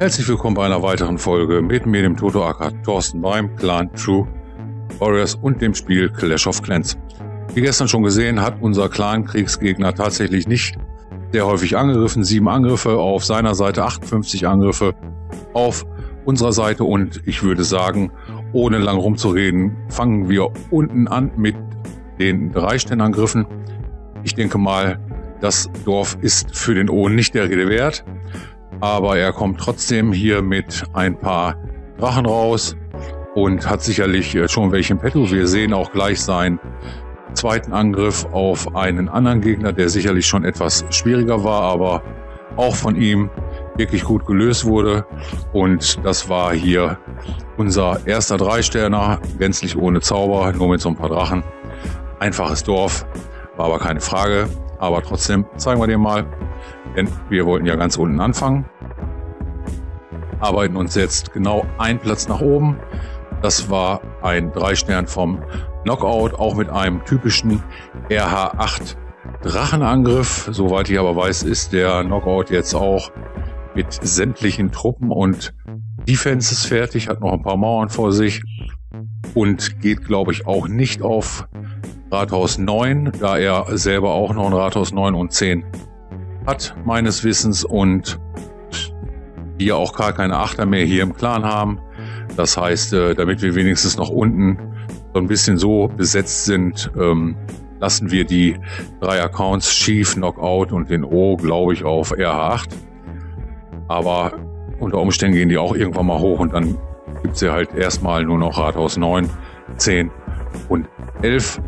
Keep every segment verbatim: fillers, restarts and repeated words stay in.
Herzlich willkommen bei einer weiteren Folge mit mir, dem Toto aka Thorsten, beim Clan True Warriors und dem Spiel Clash of Clans. Wie gestern schon gesehen, hat unser Clan-Kriegsgegner tatsächlich nicht sehr häufig angegriffen. Sieben Angriffe auf seiner Seite, achtundfünfzig Angriffe auf unserer Seite. Und ich würde sagen, ohne lang rumzureden, fangen wir unten an mit den drei Sternangriffen. Ich denke mal, das Dorf ist für den O nicht der Rede wert. Aber er kommt trotzdem hier mit ein paar Drachen raus und hat sicherlich schon welche im Petto. Wir sehen auch gleich sein zweiten Angriff auf einen anderen Gegner, der sicherlich schon etwas schwieriger war, aber auch von ihm wirklich gut gelöst wurde. Und das war hier unser erster Dreisterner, gänzlich ohne Zauber, nur mit so ein paar Drachen. Einfaches Dorf, war aber keine Frage, aber trotzdem zeigen wir dir mal, denn wir wollten ja ganz unten anfangen. Arbeiten uns jetzt genau einen Platz nach oben. Das war ein Drei-Stern vom Knockout, auch mit einem typischen R H acht Drachenangriff. Soweit ich aber weiß, ist der Knockout jetzt auch mit sämtlichen Truppen und Defenses fertig, hat noch ein paar Mauern vor sich und geht, glaube ich, auch nicht auf Rathaus neun, da er selber auch noch ein Rathaus neun und zehn hat, meines Wissens, und hier auch gar keine Achter mehr hier im Clan haben. Das heißt, damit wir wenigstens noch unten so ein bisschen so besetzt sind, ähm, lassen wir die drei Accounts Chief, Knockout und den O, glaube ich, auf R H acht. Aber unter Umständen gehen die auch irgendwann mal hoch und dann gibt es ja halt erstmal nur noch Rathaus neun, zehn und elf.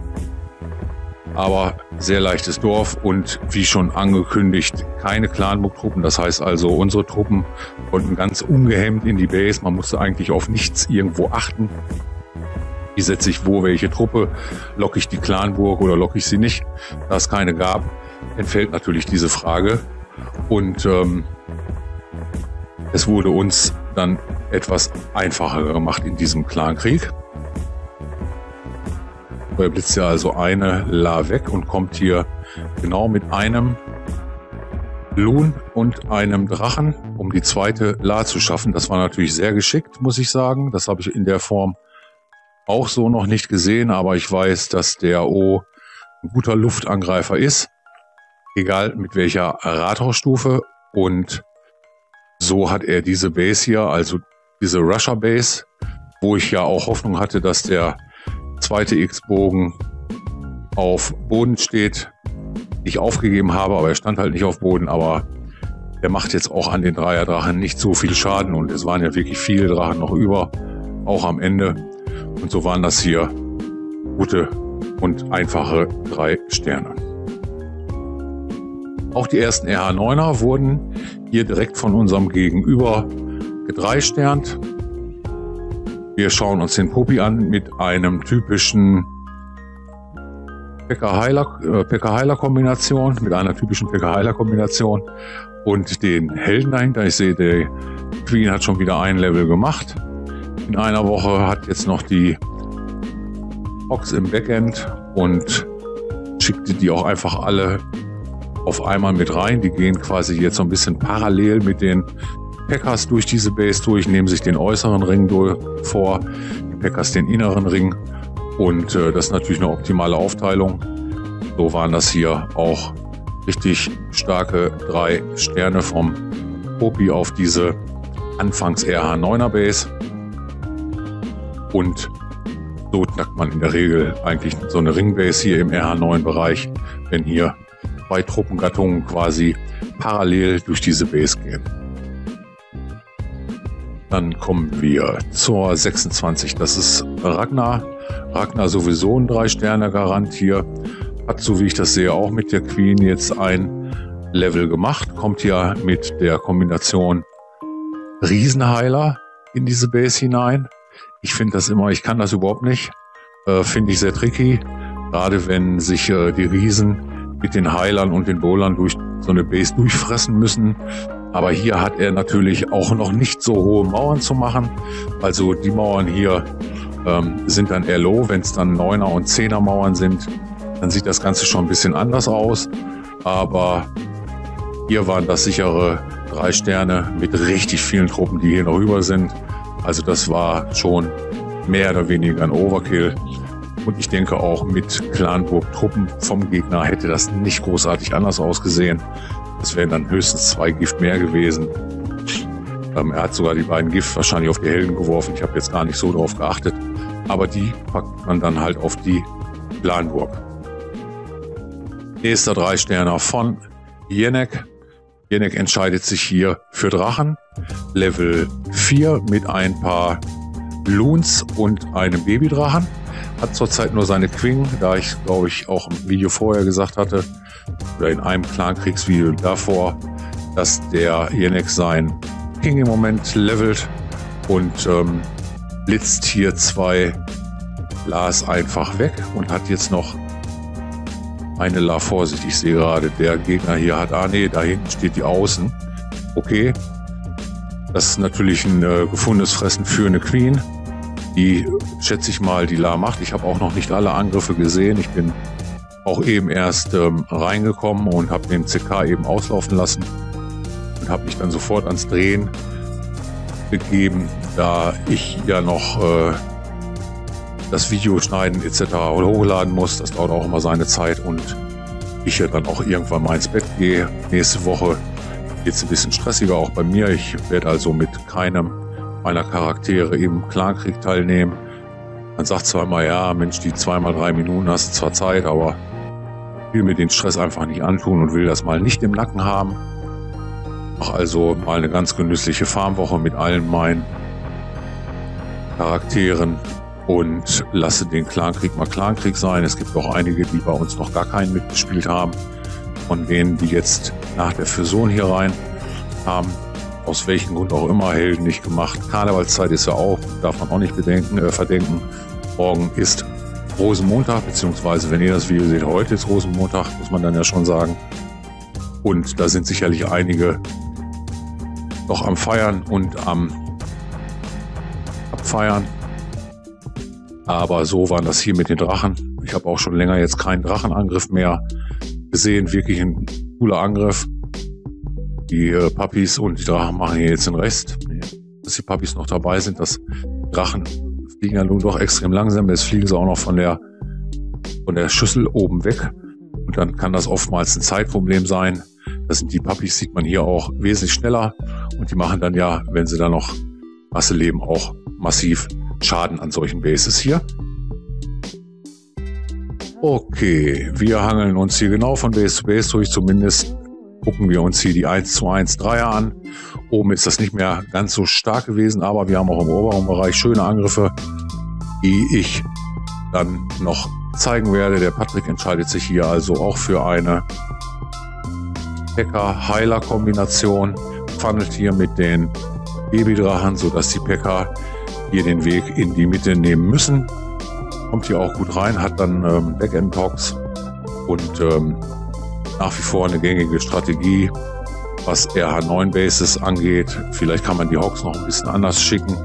Aber sehr leichtes Dorf und wie schon angekündigt, keine Clanburg-Truppen. Das heißt also, unsere Truppen konnten ganz ungehemmt in die Base. Man musste eigentlich auf nichts irgendwo achten. Wie setze ich wo welche Truppe? Locke ich die Clanburg oder locke ich sie nicht? Da es keine gab, entfällt natürlich diese Frage. Und ähm, es wurde uns dann etwas einfacher gemacht in diesem Clankrieg. Er blitzt ja also eine La weg und kommt hier genau mit einem Loon und einem Drachen, um die zweite La zu schaffen. Das war natürlich sehr geschickt, muss ich sagen. Das habe ich in der Form auch so noch nicht gesehen, aber ich weiß, dass der O ein guter Luftangreifer ist, egal mit welcher Rathausstufe. Und so hat er diese Base hier, also diese Rusher Base, wo ich ja auch Hoffnung hatte, dass der zweite X-Bogen auf Boden steht, ich aufgegeben habe, aber er stand halt nicht auf Boden, aber er macht jetzt auch an den Dreierdrachen nicht so viel Schaden und es waren ja wirklich viele Drachen noch über, auch am Ende. Und so waren das hier gute und einfache drei Sterne. Auch die ersten R H neuner wurden hier direkt von unserem Gegenüber gedreisternt. Wir schauen uns den Popi an mit einem typischen Pekka-Heiler-Kombination, mit einer typischen Pekka-Heiler-Kombination und den Helden dahinter. Ich sehe, der Queen hat schon wieder ein Level gemacht. In einer Woche hat jetzt noch die Ox im Backend und schickte die auch einfach alle auf einmal mit rein. Die gehen quasi jetzt so ein bisschen parallel mit den Packers durch diese Base durch, nehmen sich den äußeren Ring durch, vor, die Packers den inneren Ring und äh, das ist natürlich eine optimale Aufteilung. So waren das hier auch richtig starke drei Sterne vom Popi auf diese anfangs R H neuner Base und so knackt man in der Regel eigentlich so eine Ringbase hier im R H neun Bereich, wenn hier zwei Truppengattungen quasi parallel durch diese Base gehen. Dann kommen wir zur sechsundzwanzig, das ist Ragnar. Ragnar sowieso ein Drei-Sterne-Garant hier. Hat, so wie ich das sehe, auch mit der Queen jetzt ein Level gemacht. Kommt ja mit der Kombination Riesenheiler in diese Base hinein. Ich finde das immer, ich kann das überhaupt nicht. Äh, finde ich sehr tricky. Gerade wenn sich äh, die Riesen mit den Heilern und den Bowlern durch so eine Base durchfressen müssen. Aber hier hat er natürlich auch noch nicht so hohe Mauern zu machen. Also die Mauern hier ähm, sind dann eher low. Wenn es dann Neuner- und Zehner Mauern sind, dann sieht das Ganze schon ein bisschen anders aus. Aber hier waren das sichere drei Sterne mit richtig vielen Truppen, die hier noch rüber sind. Also das war schon mehr oder weniger ein Overkill. Und ich denke auch mit Clanburg-Truppen vom Gegner hätte das nicht großartig anders ausgesehen. Es wären dann höchstens zwei Gift mehr gewesen. Ähm, er hat sogar die beiden Gift wahrscheinlich auf die Helden geworfen. Ich habe jetzt gar nicht so drauf geachtet. Aber die packt man dann halt auf die Clanburg. Nächster Drei-Sterner von Jenek. Jenek entscheidet sich hier für Drachen. Level vier mit ein paar Loons und einem Babydrachen. Hat zurzeit nur seine Queen, da ich, glaube ich, auch im Video vorher gesagt hatte, oder in einem Clankriegsvideo davor, dass der Jenek sein King im Moment levelt und ähm, blitzt hier zwei Las einfach weg und hat jetzt noch eine La. Vorsicht, ich sehe gerade, der Gegner hier hat, ah nee, da hinten steht die Außen. Okay, das ist natürlich ein äh, gefundenes Fressen für eine Queen, die, schätze ich mal, die La macht. Ich habe auch noch nicht alle Angriffe gesehen. Ich bin auch eben erst ähm, reingekommen und habe den C K eben auslaufen lassen und habe mich dann sofort ans Drehen gegeben, da ich ja noch äh, das Video schneiden et cetera hochladen muss. Das dauert auch immer seine Zeit und ich ja dann auch irgendwann mal ins Bett gehe. Nächste Woche geht es ein bisschen stressiger auch bei mir. Ich werde also mit keinem meiner Charaktere im Clankrieg teilnehmen. Man sagt zweimal, ja, Mensch, die zweimal drei Minuten hast du zwar Zeit, aber ich will mir den Stress einfach nicht antun und will das mal nicht im Nacken haben. Mach also mal eine ganz genüssliche Farmwoche mit allen meinen Charakteren und lasse den Clankrieg mal Clankrieg sein. Es gibt auch einige, die bei uns noch gar keinen mitgespielt haben, von denen, die jetzt nach der Fusion hier rein haben. Aus welchem Grund auch immer, Helden nicht gemacht. Karnevalszeit ist ja auch, darf man auch nicht bedenken, äh, verdenken. Morgen ist Rosenmontag, beziehungsweise wenn ihr das Video seht, heute ist Rosenmontag, muss man dann ja schon sagen. Und da sind sicherlich einige noch am Feiern und am Abfeiern. Aber so waren das hier mit den Drachen. Ich habe auch schon länger jetzt keinen Drachenangriff mehr gesehen. Wirklich ein cooler Angriff. Die äh, Puppies und die Drachen machen hier jetzt den Rest. Dass die Puppies noch dabei sind, dass Drachen fliegen ja nun doch extrem langsam. Jetzt fliegen sie auch noch von der, von der Schüssel oben weg. Und dann kann das oftmals ein Zeitproblem sein. Das sind die Puppies, sieht man hier auch wesentlich schneller. Und die machen dann ja, wenn sie da noch Masse leben, auch massiv Schaden an solchen Bases hier. Okay, wir hangeln uns hier genau von Base zu Base durch, zumindest gucken wir uns hier die eins zu eins Dreier an. Oben ist das nicht mehr ganz so stark gewesen, aber wir haben auch im oberen Bereich schöne Angriffe, die ich dann noch zeigen werde. Der Patrick entscheidet sich hier also auch für eine Pekka-Heiler-Kombination. Funnelt hier mit den Babydrachen, sodass die Pekka hier den Weg in die Mitte nehmen müssen. Kommt hier auch gut rein, hat dann ähm, Backend-Tox und ähm, nach wie vor eine gängige Strategie, was R H neun Bases angeht. Vielleicht kann man die Hawks noch ein bisschen anders schicken,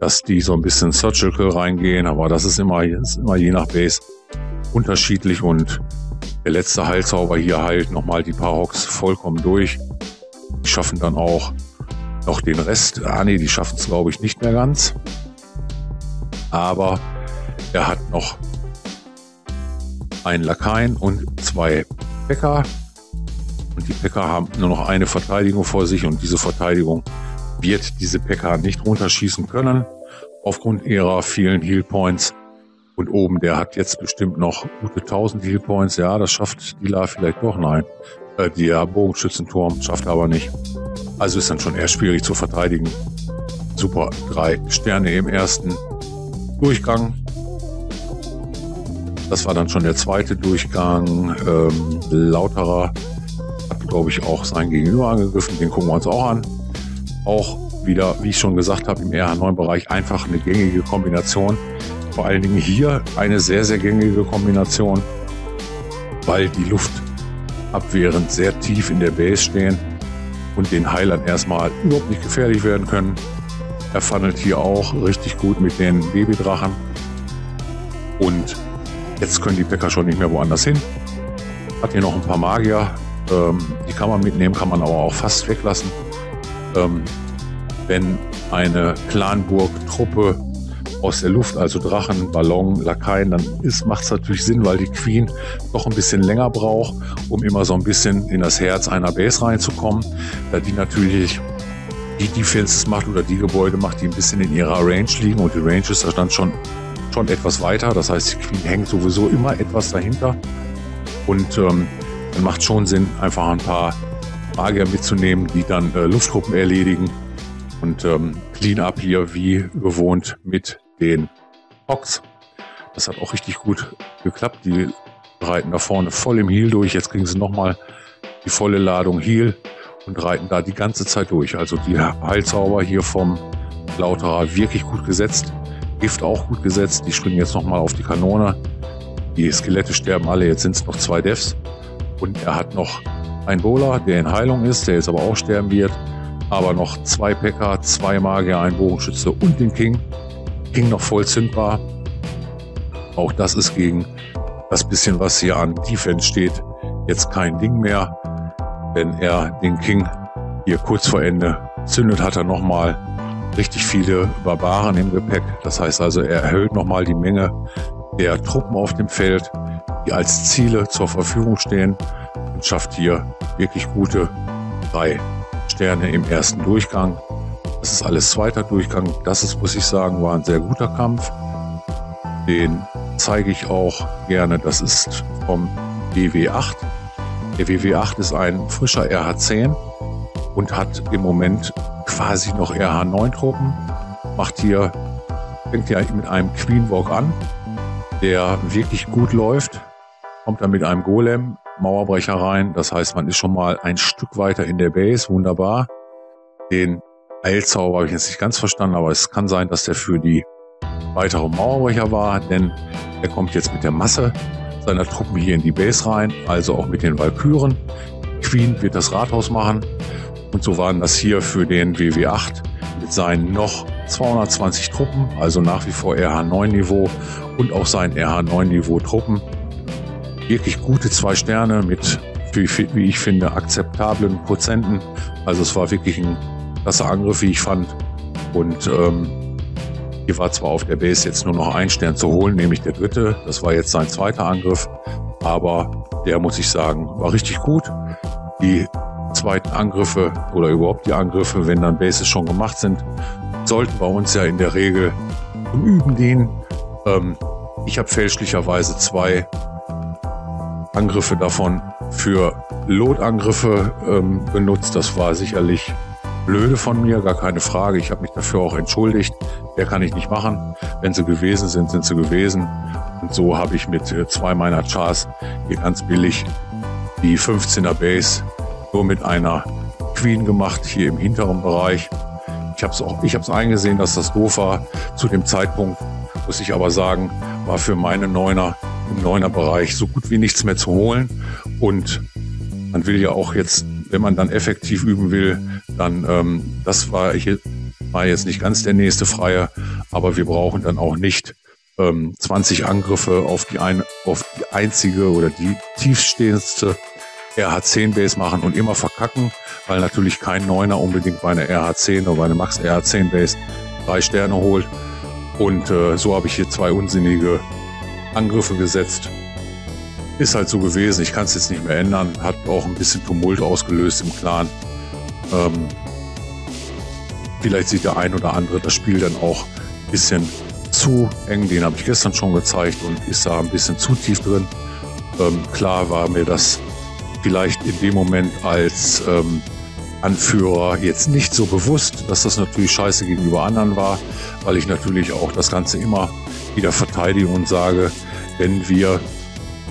dass die so ein bisschen Surgical reingehen, aber das ist immer, ist immer je nach Base unterschiedlich und der letzte Heilzauber hier heilt nochmal die paar Hawks vollkommen durch. Die schaffen dann auch noch den Rest. Ah ne, die schaffen es glaube ich nicht mehr ganz. Aber er hat noch einen Lakaien und zwei Pekka. Und die Pekka haben nur noch eine Verteidigung vor sich und diese Verteidigung wird diese Pekka nicht runterschießen können aufgrund ihrer vielen Heal Points. Und oben, der hat jetzt bestimmt noch gute tausend Heal Points. Ja, das schafft die La vielleicht doch. Nein, äh, der Bogenschützenturm schafft er aber nicht. Also ist dann schon eher schwierig zu verteidigen. Super, drei Sterne im ersten Durchgang. Das war dann schon der zweite Durchgang. Ähm, Lauterer hat, glaube ich, auch sein Gegenüber angegriffen. Den gucken wir uns auch an. Auch wieder, wie ich schon gesagt habe, im R H neun Bereich einfach eine gängige Kombination. Vor allen Dingen hier eine sehr, sehr gängige Kombination, weil die Luftabwehren sehr tief in der Base stehen und den Heilern erstmal überhaupt nicht gefährlich werden können. Er funnelt hier auch richtig gut mit den Babydrachen. Und jetzt können die Bäcker schon nicht mehr woanders hin. Hat hier noch ein paar Magier. Ähm, die kann man mitnehmen, kann man aber auch fast weglassen. Ähm, wenn eine Clanburg-Truppe aus der Luft, also Drachen, Ballon, Lakaien, dann macht es natürlich Sinn, weil die Queen noch ein bisschen länger braucht, um immer so ein bisschen in das Herz einer Base reinzukommen, da die natürlich die Defenses macht oder die Gebäude macht, die ein bisschen in ihrer Range liegen, und die Range ist da dann schon, schon etwas weiter, das heißt, die Queen hängt sowieso immer etwas dahinter, und ähm, dann macht schon Sinn, einfach ein paar Magier mitzunehmen, die dann äh, Luftgruppen erledigen, und ähm, Clean-Up hier wie gewohnt mit den Hawks. Das hat auch richtig gut geklappt. Die reiten da vorne voll im Heal durch. Jetzt kriegen sie nochmal die volle Ladung Heal und reiten da die ganze Zeit durch. Also die Heilzauber hier vom Lauterer wirklich gut gesetzt. Gift auch gut gesetzt. Die springen jetzt nochmal auf die Kanone. Die Skelette sterben alle. Jetzt sind es noch zwei Devs. Und er hat noch einen Bowler, der in Heilung ist, der jetzt aber auch sterben wird. Aber noch zwei Päcker, zwei Magier, ein Bogenschütze und den King. King noch voll zündbar. Auch das ist gegen das bisschen, was hier an Defense steht, jetzt kein Ding mehr. Wenn er den King hier kurz vor Ende zündet, hat er nochmal richtig viele Barbaren im Gepäck. Das heißt also, er erhöht nochmal die Menge der Truppen auf dem Feld, die als Ziele zur Verfügung stehen, und schafft hier wirklich gute drei Sterne im ersten Durchgang. Das ist alles zweiter Durchgang. Das ist, muss ich sagen, war ein sehr guter Kampf. Den zeige ich auch gerne. Das ist vom W W acht. Der W W acht ist ein frischer R H zehn und hat im Moment quasi noch R H neun-Truppen. Macht hier, fängt hier mit einem Queenwalk an, der wirklich gut läuft. Kommt dann mit einem Golem Mauerbrecher rein, das heißt, man ist schon mal ein Stück weiter in der Base, wunderbar. Den Eilzauber habe ich jetzt nicht ganz verstanden, aber es kann sein, dass der für die weitere Mauerbrecher war, denn er kommt jetzt mit der Masse seiner Truppen hier in die Base rein, also auch mit den Walküren. Queen wird das Rathaus machen, und so waren das hier für den W W acht mit seinen noch zweihundertzwanzig Truppen, also nach wie vor R H neun-Niveau und auch seinen R H neun-Niveau-Truppen. Wirklich gute zwei Sterne mit, wie ich finde, akzeptablen Prozenten. Also es war wirklich ein klasse Angriff, wie ich fand. Und ähm, hier war zwar auf der Base jetzt nur noch ein Stern zu holen, nämlich der dritte. Das war jetzt sein zweiter Angriff. Aber der, muss ich sagen, war richtig gut. Die zweiten Angriffe oder überhaupt die Angriffe, wenn dann Bases schon gemacht sind, sollten bei uns ja in der Regel zum Üben dienen. Ähm, ich habe fälschlicherweise zwei Angriffe davon für Lotangriffe ähm, benutzt. Das war sicherlich blöde von mir, gar keine Frage. Ich habe mich dafür auch entschuldigt. Der kann ich nicht machen. Wenn sie gewesen sind, sind sie gewesen. Und so habe ich mit äh, zwei meiner Chars hier ganz billig die fünfzehner Base nur mit einer Queen gemacht, hier im hinteren Bereich. Ich habe es auch, ich habe es eingesehen, dass das doof war. Zu dem Zeitpunkt, muss ich aber sagen, war für meine Neuner im Neuner-Bereich so gut wie nichts mehr zu holen, und man will ja auch jetzt, wenn man dann effektiv üben will, dann, ähm, das war, hier, war jetzt nicht ganz der nächste Freie, aber wir brauchen dann auch nicht ähm, zwanzig Angriffe auf die, ein, auf die einzige oder die tiefstehendste R H zehn-Base machen und immer verkacken, weil natürlich kein Neuner unbedingt bei einer R H zehn oder bei einer Max R H zehn-Base drei Sterne holt, und äh, so habe ich hier zwei unsinnige Angriffe gesetzt. Ist halt so gewesen, ich kann es jetzt nicht mehr ändern. Hat auch ein bisschen Tumult ausgelöst im Clan. Ähm, vielleicht sieht der ein oder andere das Spiel dann auch ein bisschen zu eng. Den habe ich gestern schon gezeigt und ist da ein bisschen zu tief drin. Ähm, klar war mir das vielleicht in dem Moment als ähm, Anführer jetzt nicht so bewusst, dass das natürlich scheiße gegenüber anderen war, weil ich natürlich auch das Ganze immer wieder verteidige und sage, wenn wir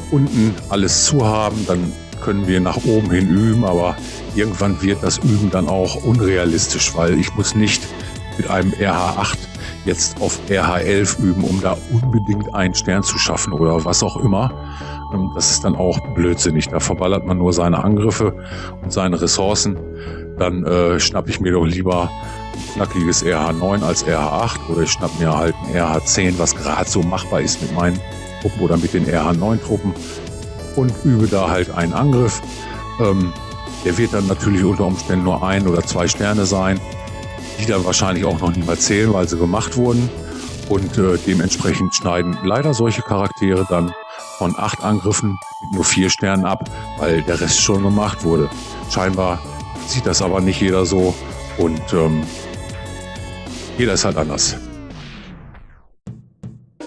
unten alles zu haben, dann können wir nach oben hin üben, aber irgendwann wird das Üben dann auch unrealistisch, weil ich muss nicht mit einem R H acht jetzt auf R H elf üben, um da unbedingt einen Stern zu schaffen oder was auch immer. Das ist dann auch blödsinnig, da verballert man nur seine Angriffe und seine Ressourcen. dann äh, schnappe ich mir doch lieber knackiges R H neun als R H acht, oder ich schnappe mir halt ein R H zehn, was gerade so machbar ist mit meinen Truppen oder mit den R H neun Truppen, und übe da halt einen Angriff. Ähm, der wird dann natürlich unter Umständen nur ein oder zwei Sterne sein, die dann wahrscheinlich auch noch nicht mal zählen, weil sie gemacht wurden. Und äh, dementsprechend schneiden leider solche Charaktere dann von acht Angriffen mit nur vier Sternen ab, weil der Rest schon gemacht wurde. Scheinbar sieht das aber nicht jeder so, und ähm, jeder ist halt anders.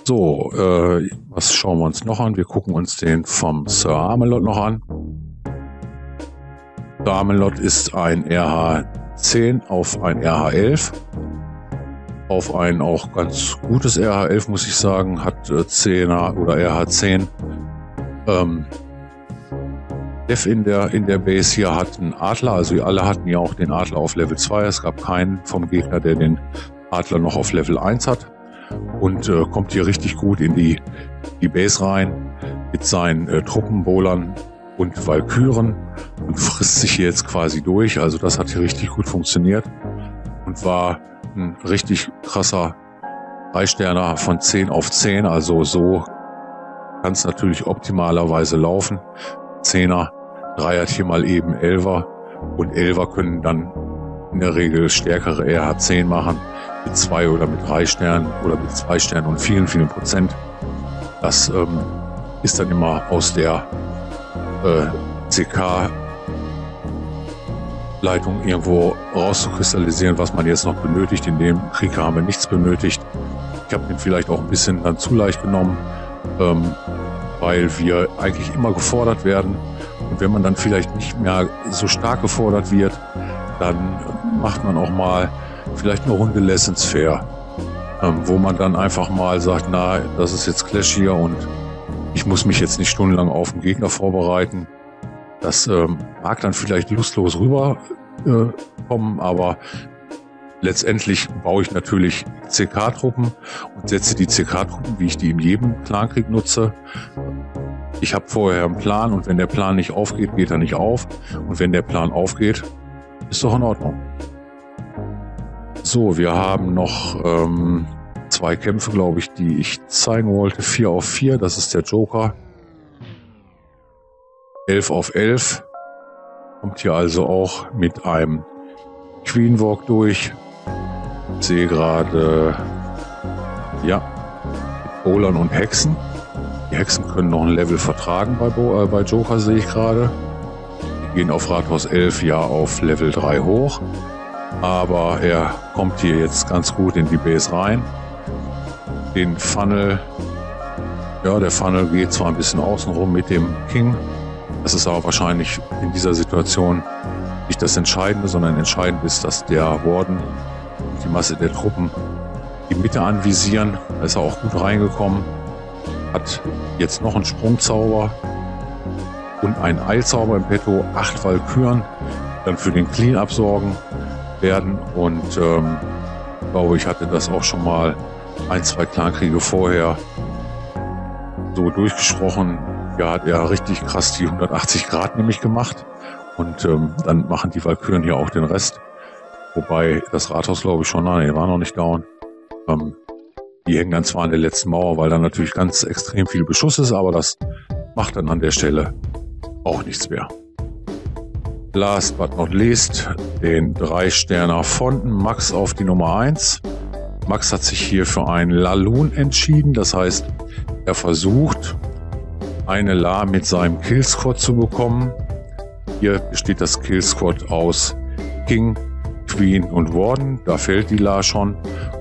So, äh, was schauen wir uns noch an? Wir gucken uns den vom Sir Amelot noch an. Sir Amelot ist ein R H zehn auf ein R H elf. Auf ein auch ganz gutes R H elf, muss ich sagen, hat äh, zehner oder R H zehn. Ähm, Dev in der, in der Base hier hat einen Adler, also alle hatten ja auch den Adler auf Level zwei. Es gab keinen vom Gegner, der den Adler noch auf Level eins hat. Und äh, kommt hier richtig gut in die, die Base rein mit seinen äh, Truppenbowlern und Walküren und frisst sich hier jetzt quasi durch. Also das hat hier richtig gut funktioniert und war ein richtig krasser drei Sterner von zehn auf zehn. Also so kann es natürlich optimalerweise laufen. Zehner, Dreier hier mal eben Elfer, und Elfer können dann in der Regel stärkere R H zehn machen mit zwei oder mit drei Sternen oder mit zwei Sternen und vielen, vielen Prozent. Das ähm, ist dann immer aus der äh, C K Leitung irgendwo rauszukristallisieren, was man jetzt noch benötigt. In dem Krieg haben wir nichts benötigt. Ich habe den vielleicht auch ein bisschen dann zu leicht genommen, ähm, weil wir eigentlich immer gefordert werden. Und wenn man dann vielleicht nicht mehr so stark gefordert wird, dann macht man auch mal vielleicht eine Runde Lessons Fair, ähm, wo man dann einfach mal sagt, na, das ist jetzt Clash hier und ich muss mich jetzt nicht stundenlang auf den Gegner vorbereiten. Das ähm, mag dann vielleicht lustlos rüberkommen, äh, aber letztendlich baue ich natürlich C K Truppen und setze die C K Truppen, wie ich die in jedem Clankrieg nutze. Ich habe vorher einen Plan, und wenn der Plan nicht aufgeht, geht er nicht auf. Und wenn der Plan aufgeht, ist doch in Ordnung. So, wir haben noch ähm, zwei Kämpfe, glaube ich, die ich zeigen wollte. vier auf vier, das ist der Joker. elf auf elf kommt hier also auch mit einem Queen Walk durch. Ich sehe gerade, ja, mit Bowlern und Hexen. Die Hexen können noch ein Level vertragen bei, Bo äh, bei Joker, sehe ich gerade. Die gehen auf Rathaus elf, ja, auf Level drei hoch. Aber er kommt hier jetzt ganz gut in die Base rein. Den Funnel, ja, der Funnel geht zwar ein bisschen außenrum mit dem King. Das ist aber wahrscheinlich in dieser Situation nicht das Entscheidende, sondern entscheidend ist, dass der Warden und die Masse der Truppen die Mitte anvisieren. Da ist er auch gut reingekommen. Hat jetzt noch einen Sprungzauber und einen Eilzauber im Petto. Acht Walküren, dann für den Clean-Up sorgen werden. Und ähm, glaube ich, hatte das auch schon mal ein, zwei Clankriege vorher so durchgesprochen. Ja, hat er richtig krass die hundertachtzig Grad nämlich gemacht. Und ähm, dann machen die Walküren hier auch den Rest. Wobei das Rathaus, glaube ich, schon, nein, die war noch nicht down. Ähm, die hängen dann zwar an der letzten Mauer, weil dann natürlich ganz extrem viel Beschuss ist, aber das macht dann an der Stelle auch nichts mehr. Last but not least, den drei Sterner von Max auf die Nummer eins. Max hat sich hier für einen Laloon entschieden, das heißt, er versucht, eine La mit seinem Killsquad zu bekommen. Hier besteht das Killsquad aus King, Queen und Warden. Da fällt die La schon.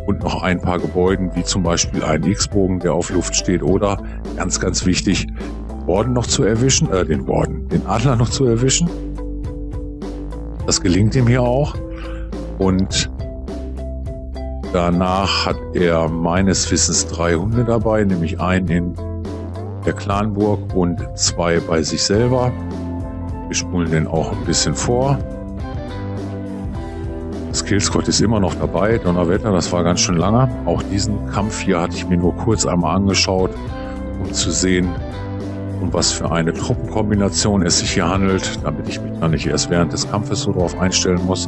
Und noch ein paar Gebäuden, wie zum Beispiel einen X-Bogen, der auf Luft steht. Oder, ganz, ganz wichtig, Warden noch zu erwischen, äh, den Warden, den Adler noch zu erwischen. Das gelingt ihm hier auch. Und danach hat er meines Wissens drei Hunde dabei, nämlich einen in der Clanburg und zwei bei sich selber. Wir spulen den auch ein bisschen vor. Das Killsquad ist immer noch dabei. Donnerwetter, das war ganz schön lange. Auch diesen Kampf hier hatte ich mir nur kurz einmal angeschaut, um zu sehen, um was für eine Truppenkombination es sich hier handelt, damit ich mich dann nicht erst während des Kampfes so drauf einstellen muss.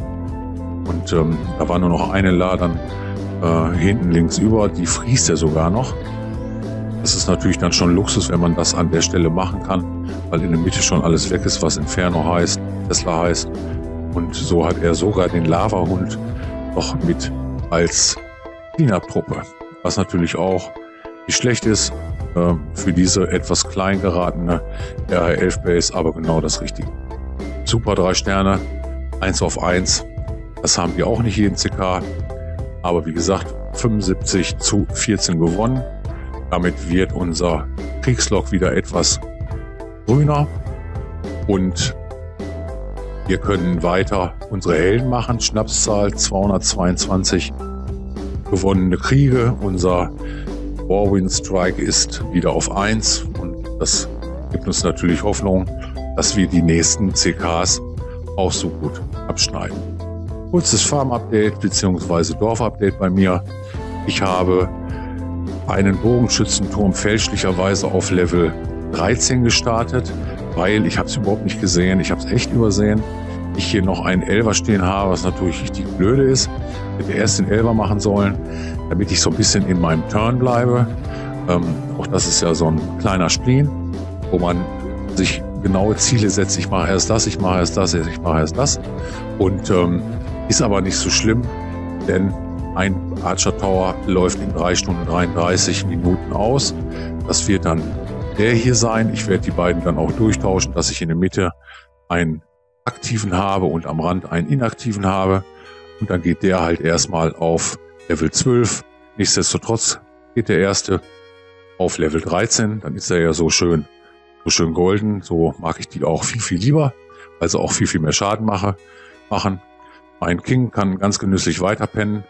Und ähm, da war nur noch eine La dann äh, hinten links über, die friest er sogar noch. Das ist natürlich dann schon Luxus, wenn man das an der Stelle machen kann, weil in der Mitte schon alles weg ist, was Inferno heißt, Tesla heißt. Und so hat er sogar den Lavahund noch mit als Cleanup-Truppe, was natürlich auch nicht schlecht ist äh, für diese etwas klein geratene R elf Base, aber genau das Richtige. Super drei Sterne, eins auf eins, das haben wir auch nicht jeden C K, aber wie gesagt, fünfundsiebzig zu vierzehn gewonnen. Damit wird unser Kriegslog wieder etwas grüner und wir können weiter unsere Helden machen. Schnapszahl zweihundertzweiundzwanzig gewonnene Kriege. Unser Warwind Strike ist wieder auf eins und das gibt uns natürlich Hoffnung, dass wir die nächsten C Ks auch so gut abschneiden. Kurzes Farm-Update bzw. Dorf-Update bei mir. Ich habe einen Bogenschützenturm fälschlicherweise auf Level dreizehn gestartet, weil ich habe es überhaupt nicht gesehen, ich habe es echt übersehen. Ich hier noch einen Elfer stehen habe, was natürlich richtig blöde ist. Ich hätte erst den Elfer machen sollen, damit ich so ein bisschen in meinem Turn bleibe. Ähm, auch das ist ja so ein kleiner Spleen, wo man sich genaue Ziele setzt. Ich mache erst das, ich mache erst das, ich mache erst das. Und ähm, ist aber nicht so schlimm, denn ein Archer Tower läuft in drei Stunden dreiunddreißig Minuten aus. Das wird dann der hier sein. Ich werde die beiden dann auch durchtauschen, dass ich in der Mitte einen aktiven habe und am Rand einen inaktiven habe. Und dann geht der halt erstmal auf Level zwölf. Nichtsdestotrotz geht der erste auf Level dreizehn. Dann ist er ja so schön, so schön golden. So mag ich die auch viel, viel lieber, weil sie auch viel, viel mehr Schaden mache, machen. Mein King kann ganz genüsslich weiterpennen.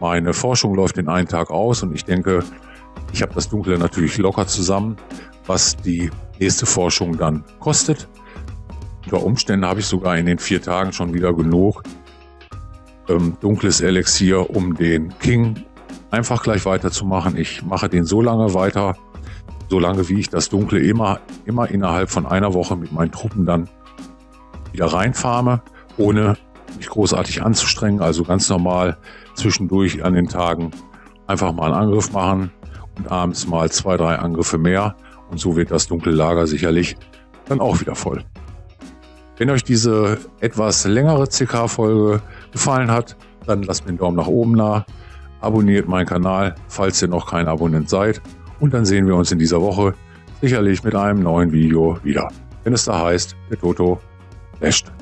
Meine Forschung läuft in einen Tag aus und ich denke, ich habe das Dunkle natürlich locker zusammen, was die nächste Forschung dann kostet. Unter Umständen habe ich sogar in den vier Tagen schon wieder genug ähm, dunkles Elixier, um den King einfach gleich weiterzumachen. Ich mache den so lange weiter, solange wie ich das Dunkle immer, immer innerhalb von einer Woche mit meinen Truppen dann wieder reinfarme, ohne mich großartig anzustrengen, also ganz normal zwischendurch an den Tagen einfach mal einen Angriff machen und abends mal zwei, drei Angriffe mehr und so wird das dunkle Lager sicherlich dann auch wieder voll. Wenn euch diese etwas längere C K-Folge gefallen hat, dann lasst mir einen Daumen nach oben da, abonniert meinen Kanal, falls ihr noch kein Abonnent seid und dann sehen wir uns in dieser Woche sicherlich mit einem neuen Video wieder, wenn es da heißt, der Toto clasht.